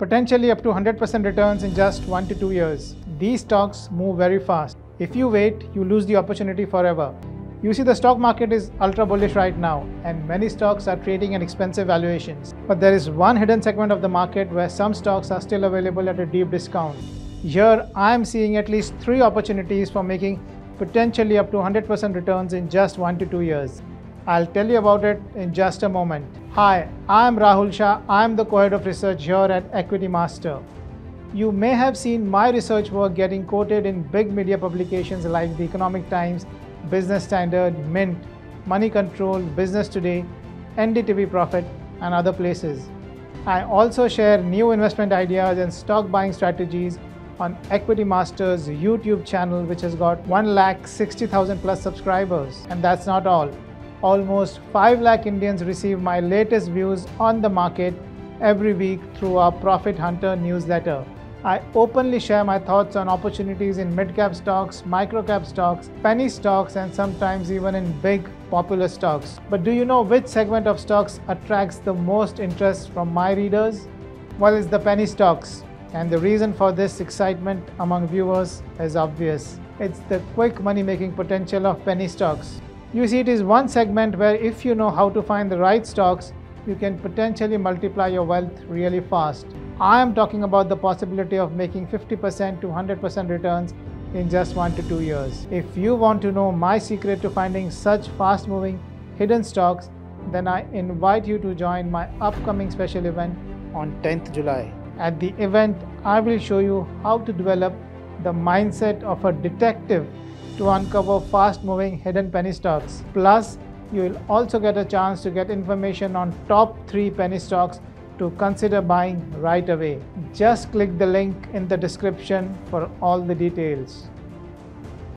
potentially up to 100% returns in just 1 to 2 years. These stocks move very fast. If you wait, you lose the opportunity forever. You see, the stock market is ultra bullish right now and many stocks are trading at expensive valuations. But there is one hidden segment of the market where some stocks are still available at a deep discount. Here, I am seeing at least 3 opportunities for making potentially up to 100% returns in just 1 to 2 years. I'll tell you about it in just a moment. Hi, I'm Rahul Shah. I'm the co-head of research here at Equity Master. You may have seen my research work getting quoted in big media publications like The Economic Times, Business Standard, Mint, Money Control, Business Today, NDTV Profit, and other places. I also share new investment ideas and stock buying strategies on Equity Master's YouTube channel, which has got 160,000 plus subscribers. And that's not all. Almost 5 lakh Indians receive my latest views on the market every week through our Profit Hunter newsletter. I openly share my thoughts on opportunities in mid-cap stocks, micro-cap stocks, penny stocks, and sometimes even in big popular stocks. But do you know which segment of stocks attracts the most interest from my readers? Well, it's the penny stocks. And the reason for this excitement among viewers is obvious. It's the quick money-making potential of penny stocks. You see, it is one segment where if you know how to find the right stocks, you can potentially multiply your wealth really fast. I am talking about the possibility of making 50% to 100% returns in just 1 to 2 years. If you want to know my secret to finding such fast-moving hidden stocks, then I invite you to join my upcoming special event on 10th July. At the event, I will show you how to develop the mindset of a detective to uncover fast-moving hidden penny stocks. Plus, you will also get a chance to get information on top 3 penny stocks to consider buying right away. Just click the link in the description for all the details.